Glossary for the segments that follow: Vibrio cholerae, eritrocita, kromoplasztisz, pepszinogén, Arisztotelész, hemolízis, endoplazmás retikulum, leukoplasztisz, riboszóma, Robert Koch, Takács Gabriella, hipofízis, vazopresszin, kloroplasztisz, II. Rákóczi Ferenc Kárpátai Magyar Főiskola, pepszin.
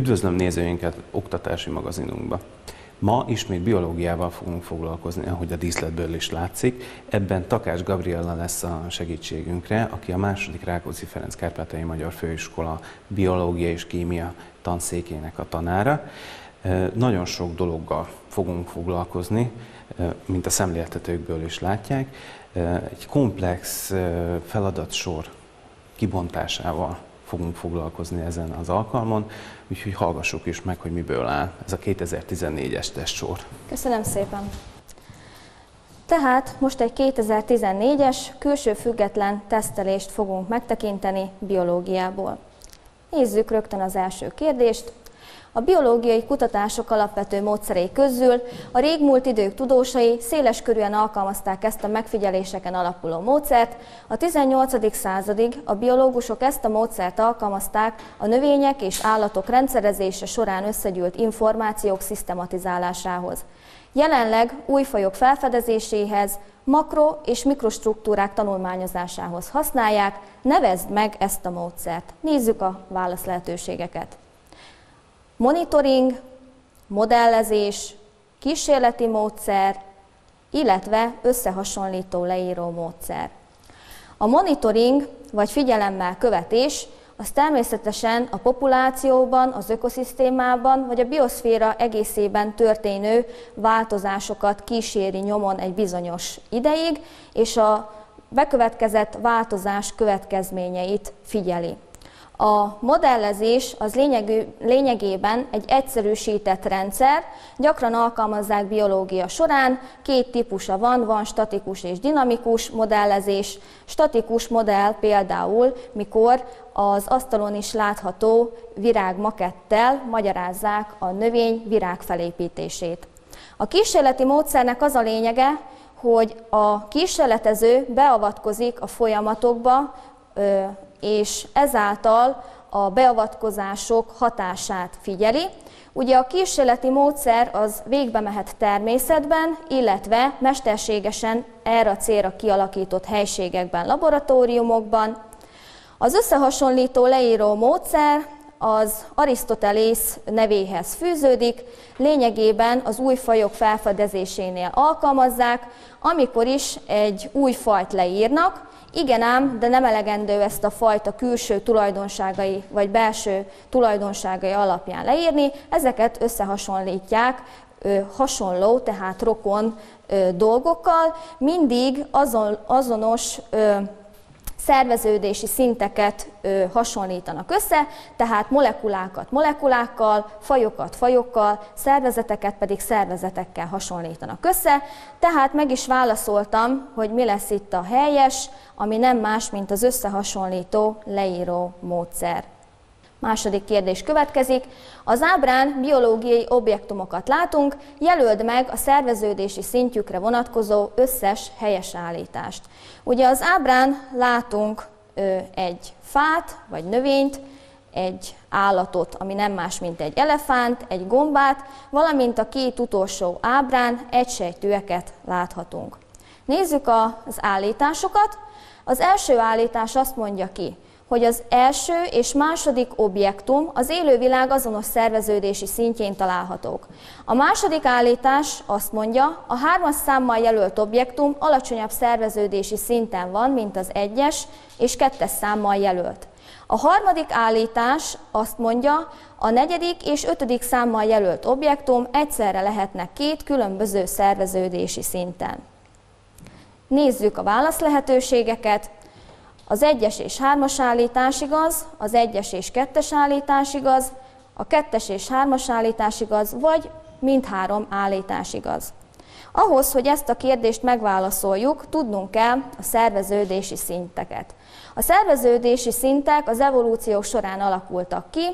Üdvözlöm nézőinket oktatási magazinunkba! Ma ismét biológiával fogunk foglalkozni, ahogy a díszletből is látszik. Ebben Takács Gabriella lesz a segítségünkre, aki a II. Rákóczi Ferenc Kárpátai Magyar Főiskola biológia és kémia tanszékének a tanára. Nagyon sok dologgal fogunk foglalkozni, mint a szemléltetőkből is látják. Egy komplex feladatsor kibontásával fogunk foglalkozni ezen az alkalmon, úgyhogy hallgassuk is meg, hogy miből áll ez a 2014-es testsor. Köszönöm szépen! Tehát most egy 2014-es külső független tesztelést fogunk megtekinteni biológiából. Nézzük rögtön az első kérdést. A biológiai kutatások alapvető módszerei közül a régmúlt idők tudósai széleskörűen alkalmazták ezt a megfigyeléseken alapuló módszert. A 18. századig a biológusok ezt a módszert alkalmazták a növények és állatok rendszerezése során összegyűlt információk szisztematizálásához. Jelenleg új fajok felfedezéséhez, makro- és mikrostruktúrák tanulmányozásához használják. Nevezd meg ezt a módszert. Nézzük a válasz lehetőségeket. Monitoring, modellezés, kísérleti módszer, illetve összehasonlító leíró módszer. A monitoring, vagy figyelemmel követés, az természetesen a populációban, az ökoszisztémában, vagy a bioszféra egészében történő változásokat kíséri nyomon egy bizonyos ideig, és a bekövetkezett változás következményeit figyeli. A modellezés az lényegében egy egyszerűsített rendszer, gyakran alkalmazzák biológia során, két típusa van, statikus és dinamikus modellezés. Statikus modell például, mikor az asztalon is látható virágmakettel magyarázzák a növény virág felépítését. A kísérleti módszernek az a lényege, hogy a kísérletező beavatkozik a folyamatokba, és ezáltal a beavatkozások hatását figyeli. Ugye a kísérleti módszer az végbe mehet természetben, illetve mesterségesen erre a célra kialakított helységekben, laboratóriumokban. Az összehasonlító leíró módszer az Arisztotelész nevéhez fűződik, lényegében az új fajok felfedezésénél alkalmazzák, amikor is egy új fajt leírnak. Igen ám, de nem elegendő ezt a fajta külső tulajdonságai vagy belső tulajdonságai alapján leírni, ezeket összehasonlítják hasonló, tehát rokon dolgokkal, mindig azonos szerveződési szinteket hasonlítanak össze, tehát molekulákat molekulákkal, fajokat fajokkal, szervezeteket pedig szervezetekkel hasonlítanak össze. Tehát meg is válaszoltam, hogy mi lesz itt a helyes, ami nem más, mint az összehasonlító leíró módszer. Második kérdés következik. Az ábrán biológiai objektumokat látunk, jelöld meg a szerveződési szintjükre vonatkozó összes helyes állítást. Ugye az ábrán látunk egy fát vagy növényt, egy állatot, ami nem más, mint egy elefánt, egy gombát, valamint a két utolsó ábrán egysejtűeket láthatunk. Nézzük az állításokat. Az első állítás azt mondja ki, hogy az első és második objektum az élővilág azonos szerveződési szintjén találhatók. A második állítás azt mondja, a 3-as számmal jelölt objektum alacsonyabb szerveződési szinten van, mint az 1-es és 2-es számmal jelölt. A harmadik állítás azt mondja, a 4. és 5. számmal jelölt objektum egyszerre lehetnek két különböző szerveződési szinten. Nézzük a válasz lehetőségeket. Az 1-es és 3-as állítás igaz, az 1-es és 2-es állítás igaz, a 2-es és 3-as állítás igaz, vagy mindhárom állítás igaz. Ahhoz, hogy ezt a kérdést megválaszoljuk, tudnunk kell a szerveződési szinteket. A szerveződési szintek az evolúció során alakultak ki,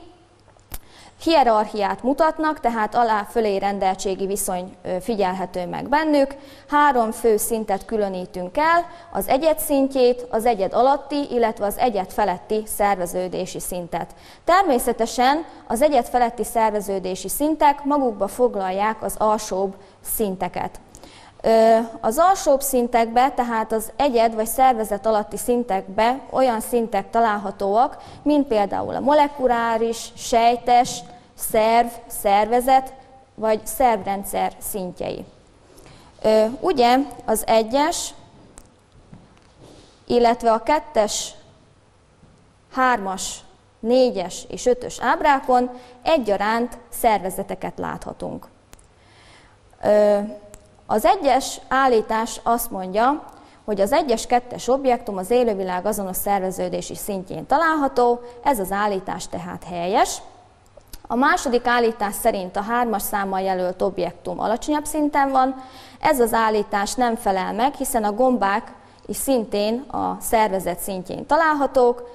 hierarchiát mutatnak, tehát alá-fölé rendeltségi viszony figyelhető meg bennük. Három fő szintet különítünk el, az egyed szintjét, az egyed alatti, illetve az egyed feletti szerveződési szintet. Természetesen az egyed feletti szerveződési szintek magukba foglalják az alsóbb szinteket. Az alsóbb szintekbe, tehát az egyed vagy szervezet alatti szintekbe olyan szintek találhatóak, mint például a molekuláris, sejtes, szerv, szervezet vagy szervrendszer szintjei. Ugye az egyes, illetve a kettes, hármas, négyes és ötös ábrákon egyaránt szervezeteket láthatunk. Az egyes állítás azt mondja, hogy az egyes, kettes objektum az élővilág azonos szerveződési szintjén található, ez az állítás tehát helyes. A második állítás szerint a hármas számmal jelölt objektum alacsonyabb szinten van, ez az állítás nem felel meg, hiszen a gombák is szintén a szervezet szintjén találhatók,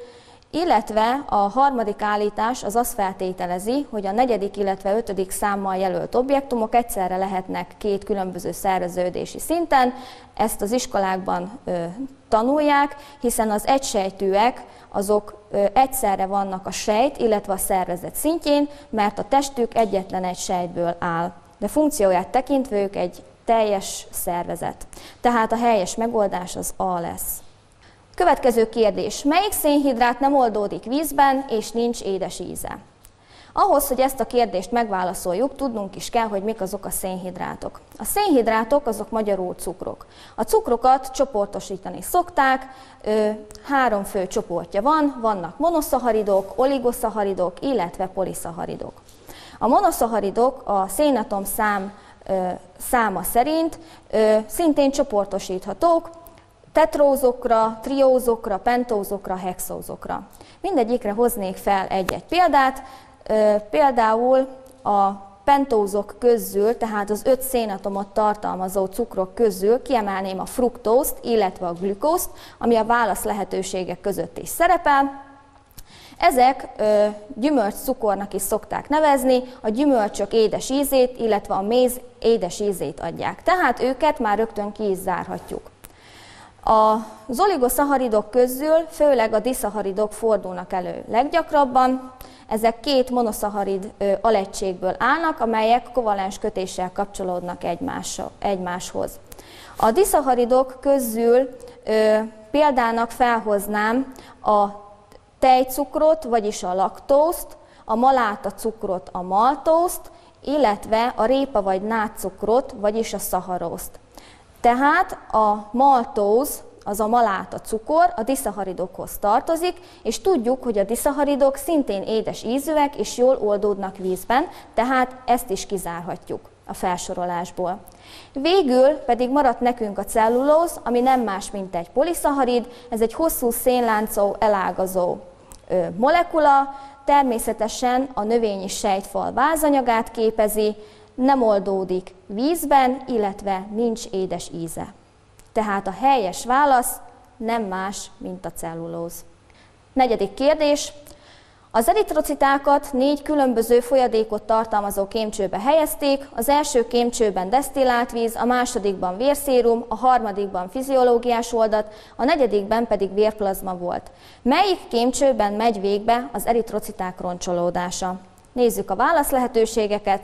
illetve a harmadik állítás az azt feltételezi, hogy a negyedik, illetve ötödik számmal jelölt objektumok egyszerre lehetnek két különböző szerveződési szinten. Ezt az iskolákban tanulják, hiszen az egysejtűek azok egyszerre vannak a sejt, illetve a szervezet szintjén, mert a testük egyetlen egy sejtből áll. De funkcióját tekintve ők egy teljes szervezet. Tehát a helyes megoldás az A lesz. Következő kérdés. Melyik szénhidrát nem oldódik vízben, és nincs édes íze? Ahhoz, hogy ezt a kérdést megválaszoljuk, tudnunk is kell, hogy mik azok a szénhidrátok. A szénhidrátok azok magyarul cukrok. A cukrokat csoportosítani szokták, három fő csoportja van, vannak monoszaharidok, oligoszaharidok, illetve poliszaharidok. A monoszaharidok a szénatom száma szerint szintén csoportosíthatók, tetrózokra, triózokra, pentózokra, hexózokra. Mindegyikre hoznék fel egy-egy példát. Például a pentózok közül, tehát az 5 szénatomot tartalmazó cukrok közül kiemelném a fruktózt, illetve a glükózt, ami a válasz lehetőségek között is szerepel. Ezek gyümölcscukornak is szokták nevezni, a gyümölcsök édes ízét, illetve a méz édes ízét adják. Tehát őket már rögtön ki is zárhatjuk. Az oligoszaharidok közül főleg a diszaharidok fordulnak elő leggyakrabban. Ezek két monoszaharid alegységből állnak, amelyek kovalens kötéssel kapcsolódnak egymáshoz. A diszaharidok közül példának felhoznám a tejcukrot, vagyis a laktózt, a maláta cukrot, a maltózt, illetve a répa vagy nátcukrot, vagyis a szaharózt. Tehát a maltóz, az a maláta cukor, a diszaharidokhoz tartozik, és tudjuk, hogy a diszaharidok szintén édes ízűek és jól oldódnak vízben, tehát ezt is kizárhatjuk a felsorolásból. Végül pedig maradt nekünk a cellulóz, ami nem más, mint egy poliszaharid, ez egy hosszú szénláncú elágazó molekula, természetesen a növényi sejtfal vázanyagát képezi, nem oldódik vízben, illetve nincs édes íze. Tehát a helyes válasz nem más, mint a cellulóz. Negyedik kérdés. Az eritrocitákat 4 különböző folyadékot tartalmazó kémcsőbe helyezték, az első kémcsőben desztillált víz, a másodikban vérszérum, a harmadikban fiziológiás oldat, a negyedikben pedig vérplazma volt. Melyik kémcsőben megy végbe az eritrociták roncsolódása? Nézzük a válasz lehetőségeket.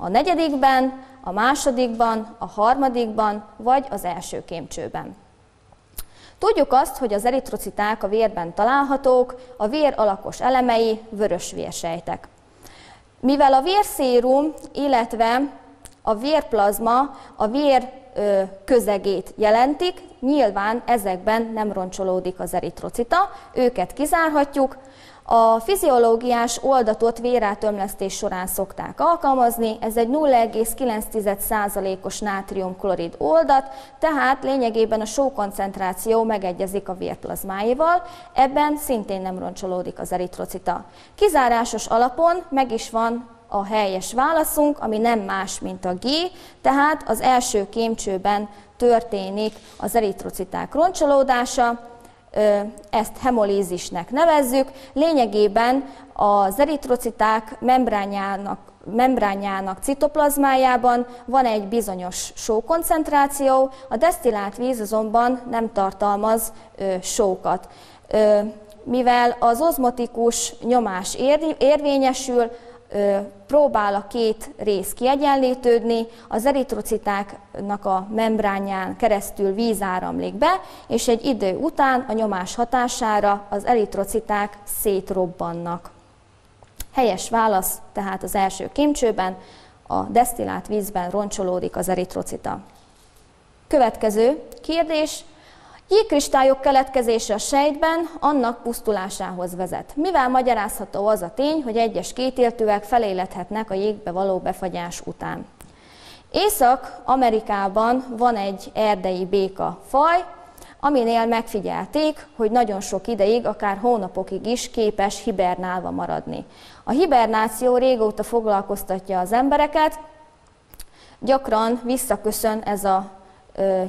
A negyedikben, a másodikban, a harmadikban, vagy az első kémcsőben. Tudjuk azt, hogy az eritrociták a vérben találhatók, a vér alakos elemei vörös vérsejtek. Mivel a vérszérum, illetve a vérplazma a vér közegét jelentik, nyilván ezekben nem roncsolódik az eritrocita, őket kizárhatjuk. A fiziológiás oldatot vérátömlesztés során szokták alkalmazni, ez egy 0,9%-os nátriumklorid oldat, tehát lényegében a sókoncentráció megegyezik a vérplazmáival, ebben szintén nem roncsolódik az eritrocita. Kizárásos alapon meg is van a helyes válaszunk, ami nem más, mint a G, tehát az első kémcsőben történik az eritrociták roncsolódása, ezt hemolízisnek nevezzük. Lényegében az eritrociták membránjának citoplazmájában van egy bizonyos sókoncentráció, a desztillált víz azonban nem tartalmaz sókat. Mivel az ozmotikus nyomás érvényesül, próbál a két rész kiegyenlítődni, az eritrocitáknak a membránján keresztül víz áramlik be, és egy idő után a nyomás hatására az eritrociták szétrobbannak. Helyes válasz, tehát az első kémcsőben, a desztillált vízben roncsolódik az eritrocita. Következő kérdés. Jégkristályok keletkezése a sejtben annak pusztulásához vezet. Mivel magyarázható az a tény, hogy egyes kétéltűek feléledhetnek a jégbe való befagyás után? Észak-Amerikában van egy erdei béka faj, aminél megfigyelték, hogy nagyon sok ideig, akár hónapokig is képes hibernálva maradni. A hibernáció régóta foglalkoztatja az embereket, gyakran visszaköszön ez a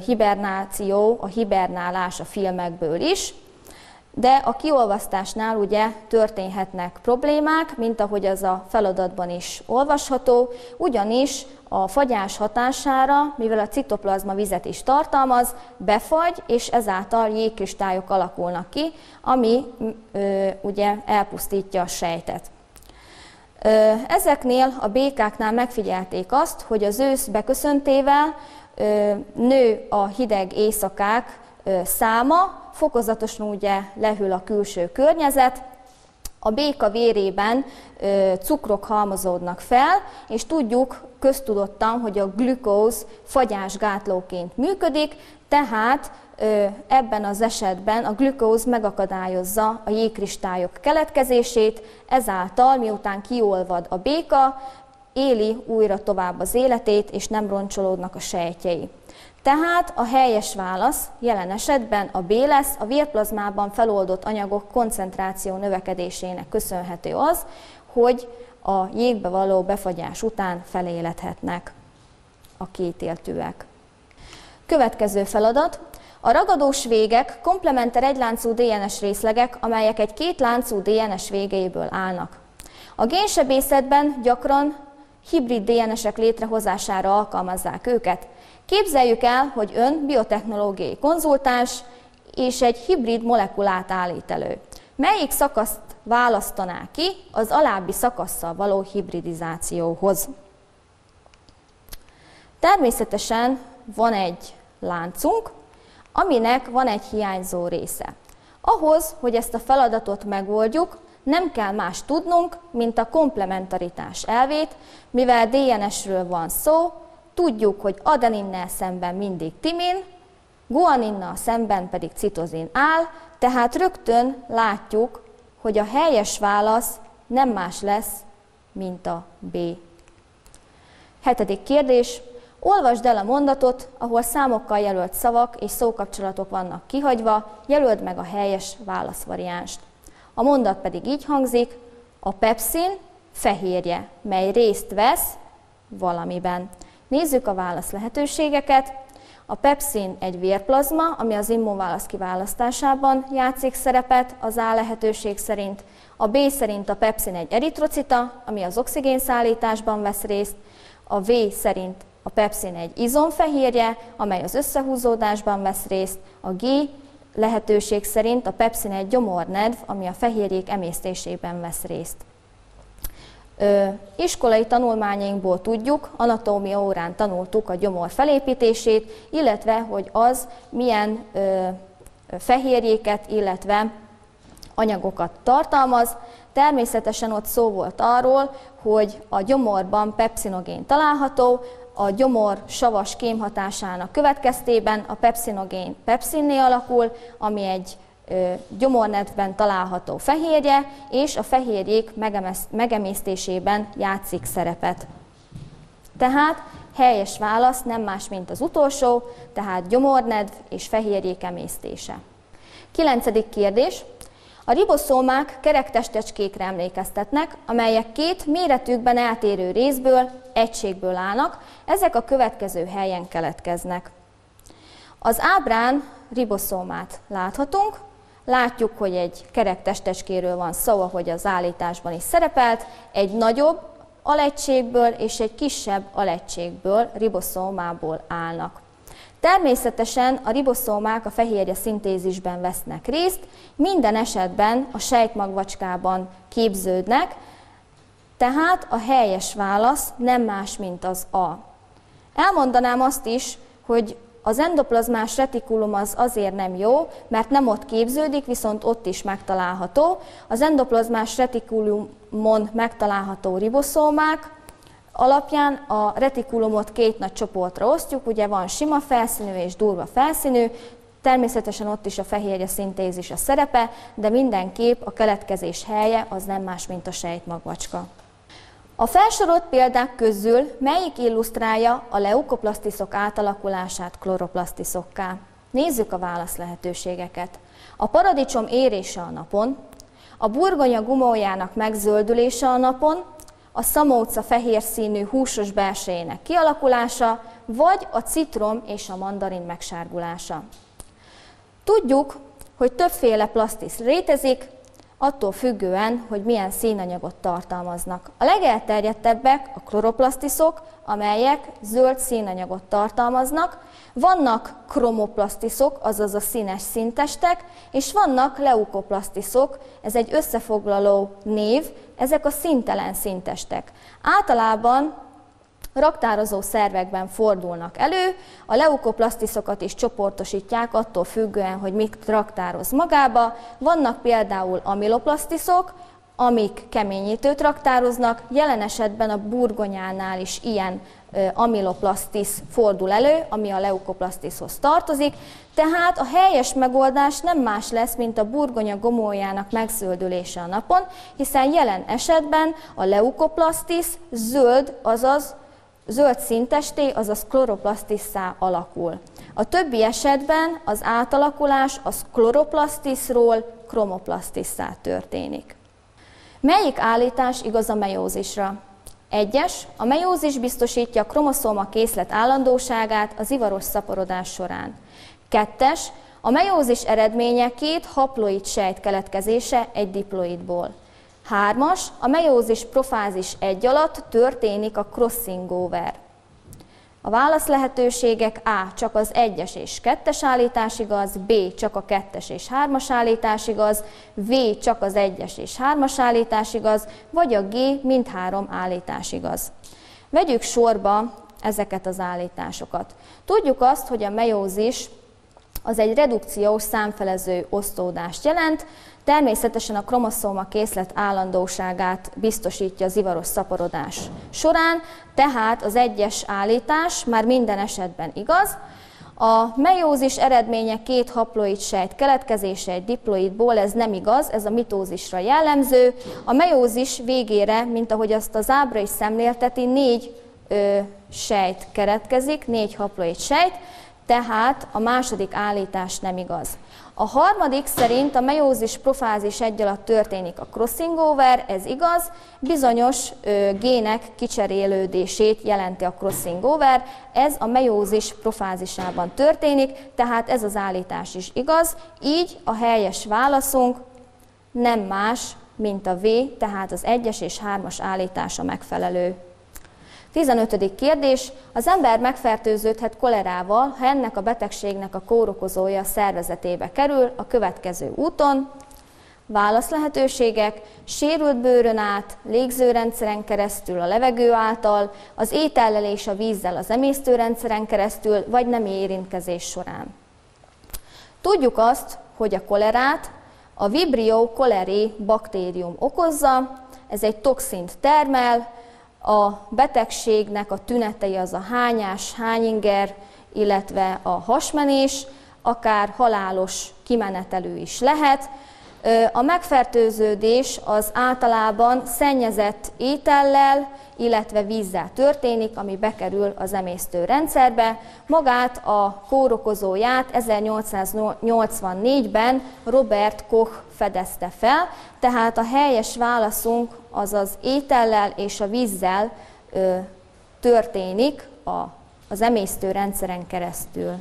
hibernáció, a hibernálás a filmekből is, de a kiolvasztásnál ugye történhetnek problémák, mint ahogy az a feladatban is olvasható, ugyanis a fagyás hatására, mivel a citoplazma vizet is tartalmaz, befagy, és ezáltal jégkristályok alakulnak ki, ami ugye elpusztítja a sejtet. Ezeknél a békáknál megfigyelték azt, hogy az ősz beköszöntével nő a hideg éjszakák száma, fokozatosan ugye lehűl a külső környezet, a béka vérében cukrok halmozódnak fel, és tudjuk köztudottan, hogy a glükóz fagyásgátlóként működik, tehát ebben az esetben a glükóz megakadályozza a jégkristályok keletkezését, ezáltal miután kiolvad a béka, éli újra tovább az életét, és nem roncsolódnak a sejtjei. Tehát a helyes válasz jelen esetben a B lesz, a vérplazmában feloldott anyagok koncentráció növekedésének köszönhető az, hogy a jégbe való befagyás után feléledhetnek a kétéltűek. Következő feladat. A ragadós végek komplementer egyláncú DNS részlegek, amelyek egy kétláncú DNS végeiből állnak. A génsebészetben gyakran hibrid DNS-ek létrehozására alkalmazzák őket. Képzeljük el, hogy ön biotechnológiai konzultáns és egy hibrid molekulát állít elő. Melyik szakaszt választaná ki az alábbi szakasszal való hibridizációhoz? Természetesen van egy láncunk, aminek van egy hiányzó része. Ahhoz, hogy ezt a feladatot megoldjuk, nem kell más tudnunk, mint a komplementaritás elvét, mivel DNS-ről van szó, tudjuk, hogy adeninnel szemben mindig timin, guaninnal szemben pedig citozin áll, tehát rögtön látjuk, hogy a helyes válasz nem más lesz, mint a B. Hetedik kérdés. Olvasd el a mondatot, ahol számokkal jelölt szavak és szókapcsolatok vannak kihagyva, jelöld meg a helyes válaszvariánst. A mondat pedig így hangzik, a pepszin fehérje, mely részt vesz valamiben. Nézzük a válasz lehetőségeket. A pepszin egy vérplazma, ami az immunválasz kiválasztásában játszik szerepet, az A lehetőség szerint. A B szerint a pepszin egy eritrocita, ami az oxigénszállításban vesz részt. A V szerint a pepszin egy izomfehérje, amely az összehúzódásban vesz részt. A G lehetőség szerint a pepszin egy gyomornedv, ami a fehérjék emésztésében vesz részt. Iskolai tanulmányainkból tudjuk, anatómia órán tanultuk a gyomor felépítését, illetve hogy az milyen fehérjéket, illetve anyagokat tartalmaz. Természetesen ott szó volt arról, hogy a gyomorban pepszinogén található, a gyomor savas kémhatásának következtében a pepszinogén pepszinné alakul, ami egy gyomornedvben található fehérje, és a fehérjék megemésztésében játszik szerepet. Tehát helyes válasz nem más, mint az utolsó, tehát gyomornedv és fehérjék emésztése. 9. kérdés. A riboszómák kerektestecskékre emlékeztetnek, amelyek két méretükben eltérő részből, egységből állnak, ezek a következő helyen keletkeznek. Az ábrán riboszómát láthatunk, látjuk, hogy egy kerektestecskéről van szó, ahogy az állításban is szerepelt, egy nagyobb alegységből és egy kisebb alegységből, riboszómából állnak. Természetesen a riboszómák a fehérje szintézisben vesznek részt, minden esetben a sejtmagvacskában képződnek, tehát a helyes válasz nem más, mint az A. Elmondanám azt is, hogy Az endoplazmás retikulum az azért nem jó, mert nem ott képződik, viszont ott is megtalálható. Az endoplazmás retikulumon megtalálható riboszómák alapján a retikulumot két nagy csoportra osztjuk, ugye van sima felszínű és durva felszínű, természetesen ott is a fehérje szintézis a szerepe, de mindenképp a keletkezés helye az nem más, mint a sejtmagvacska. A felsorolt példák közül melyik illusztrálja a leukoplasztiszok átalakulását kloroplasztiszokká? Nézzük a válasz lehetőségeket. A paradicsom érése a napon, a burgonya gumójának megzöldülése a napon, a szamóca fehér színű húsos belsejének kialakulása, vagy a citrom és a mandarin megsárgulása. Tudjuk, hogy többféle plasztisz létezik, attól függően, hogy milyen színanyagot tartalmaznak. A legelterjedtebbek a kloroplasztiszok, amelyek zöld színanyagot tartalmaznak, vannak kromoplasztiszok, azaz a színes színtestek, és vannak leukoplasztiszok, ez egy összefoglaló név, ezek a színtelen színtestek. Általában raktározó szervekben fordulnak elő, a leukoplasztiszokat is csoportosítják attól függően, hogy mit raktároz magába. Vannak például amiloplasztiszok, amik keményítőt raktároznak, jelen esetben a burgonyánál is ilyen amiloplasztisz fordul elő, ami a leukoplasztiszhoz tartozik, tehát a helyes megoldás nem más lesz, mint a burgonya gomoljának megzöldülése a napon, hiszen jelen esetben a leukoplasztisz zöld, azaz zöld színtesté, azaz kloroplasztisszá alakul. A többi esetben az átalakulás az kloroplasztiszról kromoplasztisszá történik. Melyik állítás igaz a meiózisra? 1. A meiózis biztosítja a kromoszóma készlet állandóságát az ivaros szaporodás során. 2. A meiózis eredménye két haploid sejt keletkezése egy diploidból. 3. A meiózis profázis 1 alatt történik a crossing over. A válasz lehetőségek: A. Csak az 1-es és 2-es állítás igaz, B. Csak a 2-es és 3-as állítás igaz, V. Csak az 1-es és 3-as állítás igaz, vagy a G. mindhárom állítás igaz. Vegyük sorba ezeket az állításokat. Tudjuk azt, hogy a meiózis az egy redukciós számfelező osztódást jelent, természetesen a kromoszóma készlet állandóságát biztosítja az ivaros szaporodás során, tehát az 1-es állítás már minden esetben igaz. A meiózis eredménye két haploid sejt keletkezése egy diploidból, ez nem igaz, ez a mitózisra jellemző. A meiózis végére, mint ahogy azt az ábra is szemlélteti, 4 sejt keletkezik, 4 haploid sejt, tehát a második állítás nem igaz. A harmadik szerint a meiózis profázis 1 alatt történik a crossing over, ez igaz, bizonyos gének kicserélődését jelenti a crossing over, ez a meiózis profázisában történik, tehát ez az állítás is igaz, így a helyes válaszunk nem más, mint a V, tehát az 1-es és 3-as állítása megfelelő. 15. kérdés. Az ember megfertőződhet kolerával, ha ennek a betegségnek a kórokozója a szervezetébe kerül a következő úton. Válasz lehetőségek: sérült bőrön át, légzőrendszeren keresztül a levegő által, az étellel és a vízzel az emésztőrendszeren keresztül, vagy nemi érintkezés során. Tudjuk azt, hogy a kolerát a Vibrio cholerae baktérium okozza, ez egy toxint termel. A betegségnek a tünetei az a hányás, hányinger, illetve a hasmenés, akár halálos kimenetelű is lehet. A megfertőződés az általában szennyezett étellel, illetve vízzel történik, ami bekerül az emésztőrendszerbe. Magát a kórokozóját 1884-ben Robert Koch fedezte fel, tehát a helyes válaszunk az az étellel és a vízzel történik az emésztőrendszeren keresztül.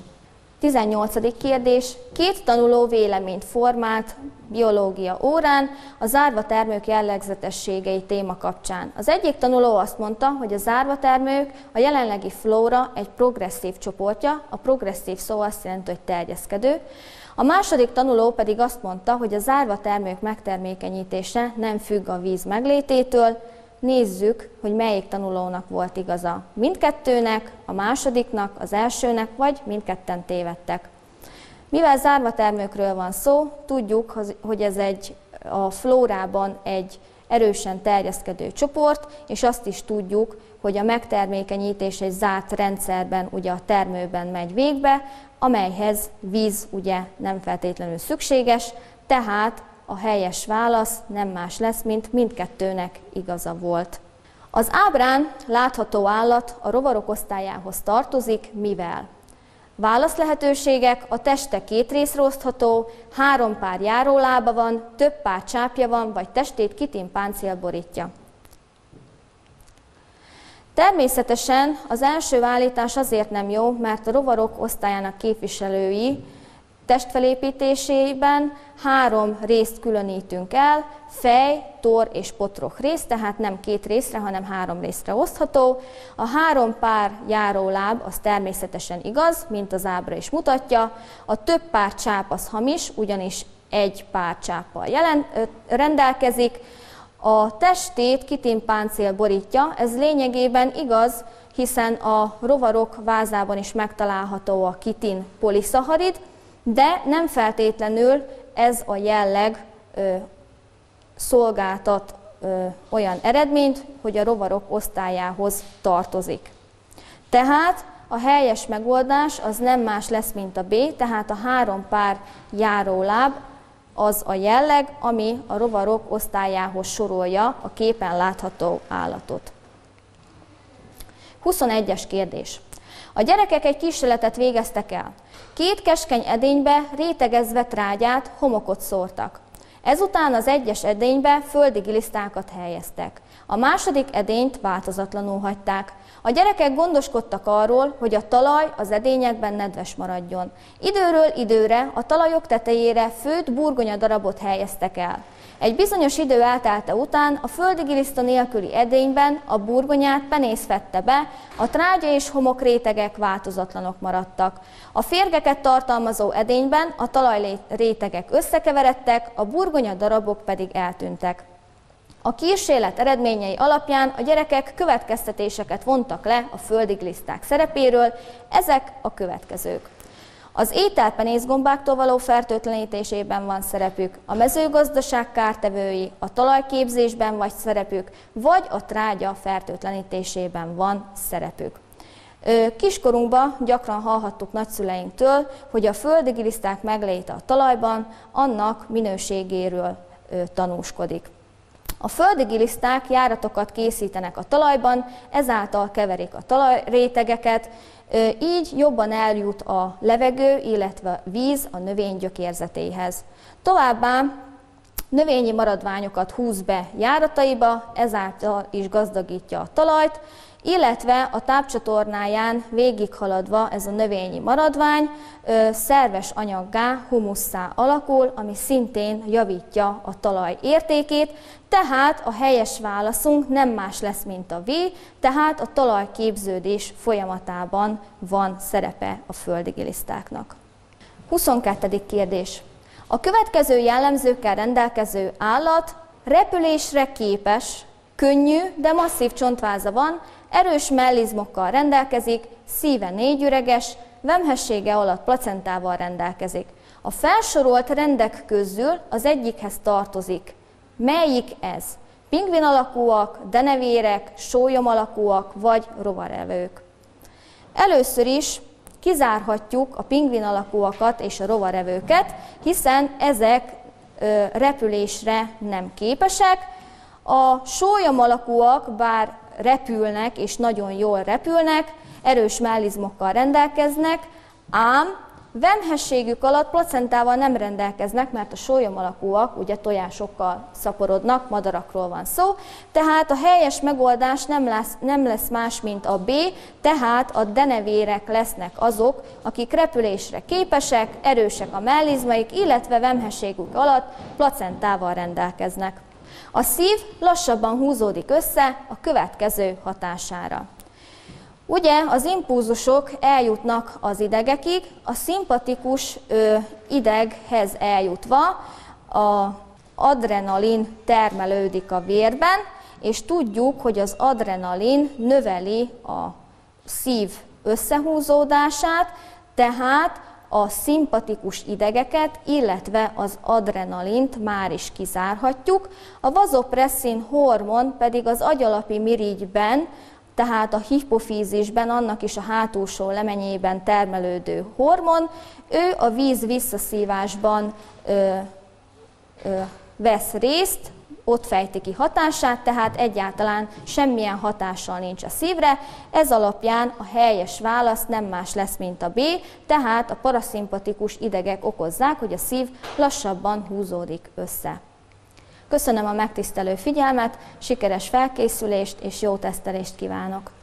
18. kérdés. Két tanuló véleményt formált biológia órán a zárvatermők jellegzetességei téma kapcsán. Az egyik tanuló azt mondta, hogy a zárvatermők a jelenlegi flóra egy progresszív csoportja, a progresszív szó azt jelenti, hogy terjeszkedő. A második tanuló pedig azt mondta, hogy a zárvatermők megtermékenyítése nem függ a víz meglététől, nézzük, hogy melyik tanulónak volt igaza. Mindkettőnek, a másodiknak, az elsőnek, vagy mindketten tévedtek. Mivel zárva termőkről van szó, tudjuk, hogy ez a flórában egy erősen terjeszkedő csoport, és azt is tudjuk, hogy a megtermékenyítés egy zárt rendszerben, ugye a termőben megy végbe, amelyhez víz ugye nem feltétlenül szükséges, tehát a helyes válasz nem más lesz, mint mindkettőnek igaza volt. Az ábrán látható állat a rovarok osztályához tartozik, mivel? Válasz lehetőségek: a teste két részre osztható, 3 pár járólába van, több pár csápja van, vagy testét kitin páncél borítja. Természetesen az első állítás azért nem jó, mert a rovarok osztályának képviselői testfelépítésében 3 részt különítünk el: fej, torr és potrok rész, tehát nem 2 részre, hanem 3 részre osztható. A 3 pár járóláb az természetesen igaz, mint az ábra is mutatja. A több pár csáp az hamis, ugyanis 1 pár csáppal rendelkezik. A testét kitin páncél borítja, ez lényegében igaz, hiszen a rovarok vázában is megtalálható a kitin poliszaharid, de nem feltétlenül ez a jelleg szolgáltat olyan eredményt, hogy a rovarok osztályához tartozik. Tehát a helyes megoldás az nem más lesz, mint a B, tehát a 3 pár járóláb az a jelleg, ami a rovarok osztályához sorolja a képen látható állatot. 21-es kérdés. A gyerekek egy kísérletet végeztek el. 2 keskeny edénybe rétegezve trágyát, homokot szórtak. Ezután az egyes edénybe földi gilisztákat helyeztek. A második edényt változatlanul hagyták. A gyerekek gondoskodtak arról, hogy a talaj az edényekben nedves maradjon. Időről időre a talajok tetejére főtt burgonya darabot helyeztek el. Egy bizonyos idő eltelte után a földi giliszta nélküli edényben a burgonyát penész fette be, a trágya és homokrétegek változatlanok maradtak. A férgeket tartalmazó edényben a talajrétegek összekeveredtek, a burgonya darabok pedig eltűntek. A kísérlet eredményei alapján a gyerekek következtetéseket vontak le a földi giliszták szerepéről, ezek a következők. Az ételpenészgombáktól való fertőtlenítésében van szerepük, a mezőgazdaság kártevői, a talajképzésben vagy szerepük, vagy a trágya fertőtlenítésében van szerepük. Kiskorunkban gyakran hallhattuk nagyszüleinktől, hogy a földi giliszták megléte a talajban annak minőségéről tanúskodik. A földi giliszták járatokat készítenek a talajban, ezáltal keverik a talajrétegeket, így jobban eljut a levegő, illetve víz a növény gyökérzetéhez. Továbbá növényi maradványokat húz be járataiba, ezáltal is gazdagítja a talajt, illetve a tápcsatornáján végighaladva ez a növényi maradvány szerves anyaggá, humusszá alakul, ami szintén javítja a talaj értékét, tehát a helyes válaszunk nem más lesz, mint a V, tehát a talajképződés folyamatában van szerepe a földi gilisztáknak. 22. kérdés. A következő jellemzőkkel rendelkező állat repülésre képes, könnyű, de masszív csontváza van, erős mellizmokkal rendelkezik, szíve 4 üreges, vemhessége alatt placentával rendelkezik. A felsorolt rendek közül az egyikhez tartozik. Melyik ez? Pingvin alakúak, denevérek, sólyom alakúak vagy rovarevők? Először is kizárhatjuk a pingvin alakúakat és a rovarevőket, hiszen ezek repülésre nem képesek. A sólyom alakúak bár repülnek és nagyon jól repülnek, erős mellizmokkal rendelkeznek, ám vemhességük alatt placentával nem rendelkeznek, mert a sólyom alakúak ugye tojásokkal szaporodnak, madarakról van szó, tehát a helyes megoldás nem lesz más, mint a B, tehát a denevérek lesznek azok, akik repülésre képesek, erősek a mellizmaik, illetve vemhességük alatt placentával rendelkeznek. A szív lassabban húzódik össze a következő hatására. Ugye az impulzusok eljutnak az idegekig, a szimpatikus ideghez eljutva a adrenalin termelődik a vérben, és tudjuk, hogy az adrenalin növeli a szív összehúzódását, tehát a szimpatikus idegeket, illetve az adrenalint már is kizárhatjuk. A vazopresszin hormon pedig az agyalapi mirigyben, tehát a hipofízisben, annak is a hátulsó lemenyében termelődő hormon, ő a víz visszaszívásban vesz részt, ott fejti ki hatását, tehát egyáltalán semmilyen hatással nincs a szívre. Ez alapján a helyes válasz nem más lesz, mint a B, tehát a paraszimpatikus idegek okozzák, hogy a szív lassabban húzódik össze. Köszönöm a megtisztelő figyelmet, sikeres felkészülést és jó tesztelést kívánok!